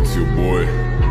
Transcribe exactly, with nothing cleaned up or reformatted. It's your boy.